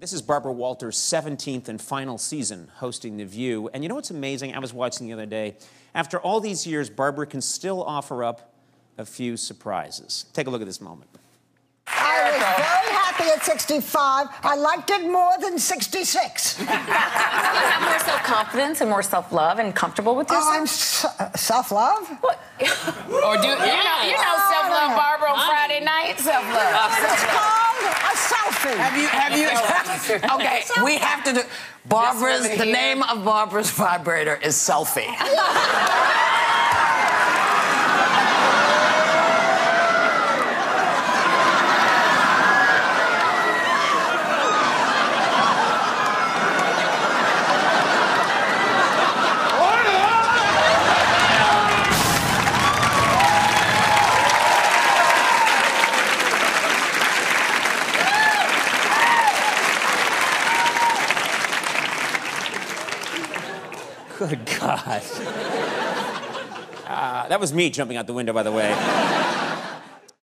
This is Barbara Walters' 17th and final season hosting The View. And you know what's amazing? I was watching the other day. After all these years, Barbara can still offer up a few surprises. Take a look at this moment. I was very happy at 65. I liked it more than 66. You have more self-confidence and more self-love and comfortable with yourself? Oh, I'm self-love? What? Or do you? Yeah. You know self-love, Barbara, on Friday night? Self-love. Have you? Okay, we have to do. Barbara's. The name of Barbara's vibrator is Selfie. Good God. That was me jumping out the window, by the way.